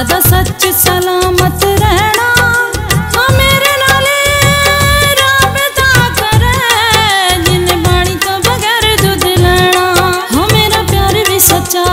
सदा सच सलामत रहना। हाँ मेरे नाले राबता करे जिन पानी तो बगैर दूध लेना। हाँ मेरा प्यार भी सच्चा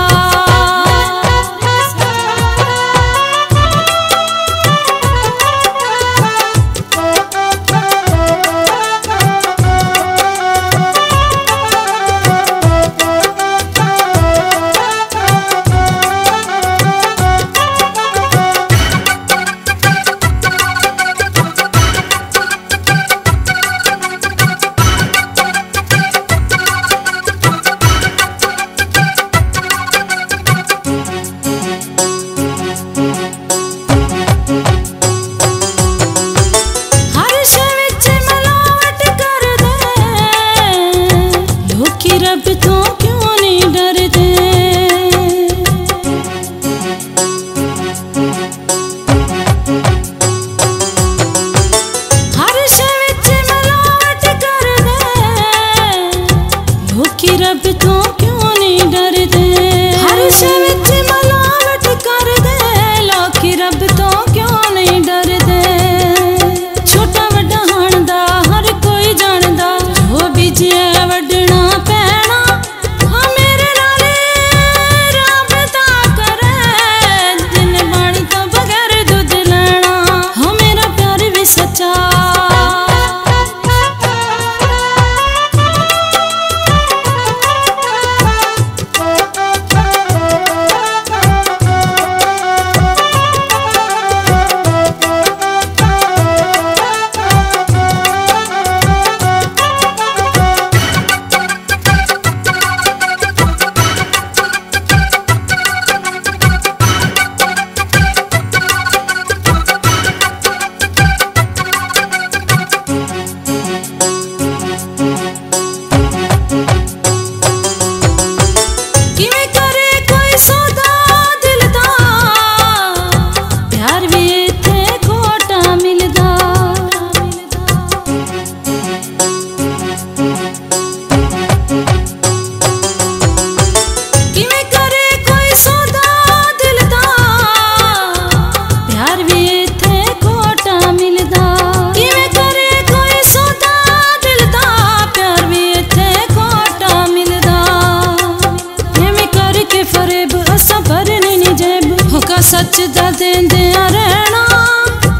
सच दा देंदे रहना।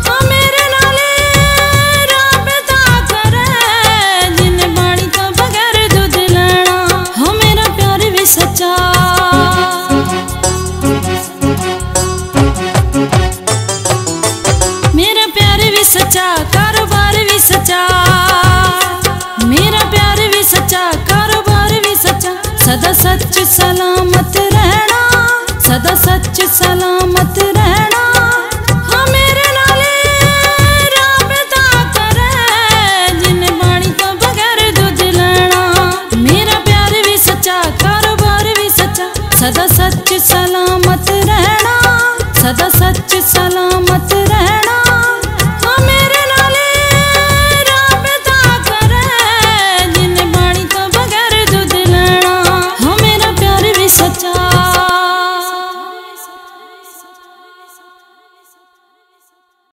हाँ मेरे नाले राबता करे जिन पानी तो बगैर दूध लेना। हाँ मेरा प्यार भी सच्चा मेरा प्यार भी सच्चा कारोबार भी सच्चा मेरा प्यार भी सच्चा कारोबार भी सच्चा। सदा सच सलामत रहना सदा सच सलामत रहना। हाँ मेरे नाले राबता करे जिन पानी तो बगैर दूध लेना। मेरा प्यार भी सच्चा कारोबार भी सच्चा। सदा सच सलामत रहना सदा सच सलामत।